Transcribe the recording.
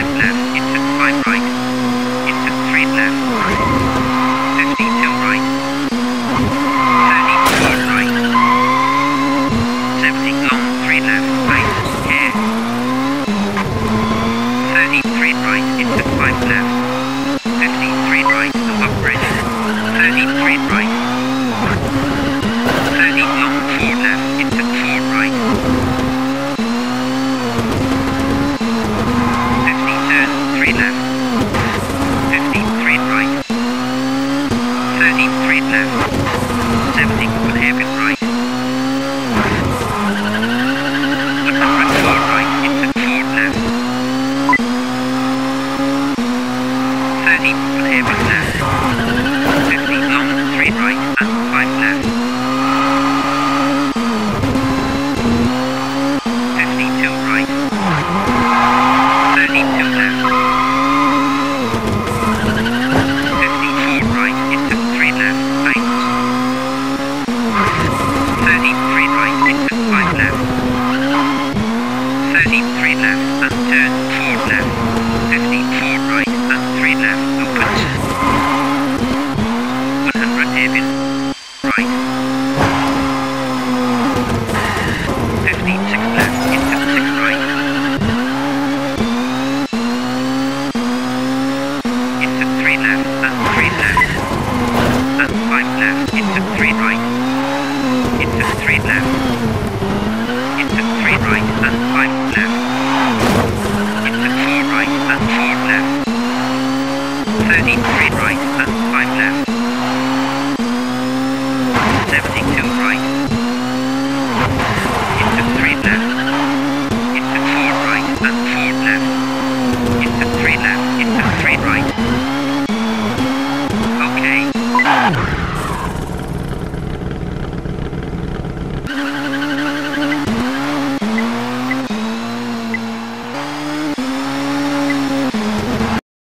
5 left, into 5 right, into 3 left, 50 till right, 30 turn right, 70 long 3 left, right, here, 33 right, into 5 left, 53 right, to up bridge, 33 right, 30 long 4 left, into 4 right, 3 left, 53 right, 33 left, 70 good hairpin right, 104 right, into 4 left, 30 good hairpin left, 50 long 3 right and 5 left, 52 right, 32 left, left and turn.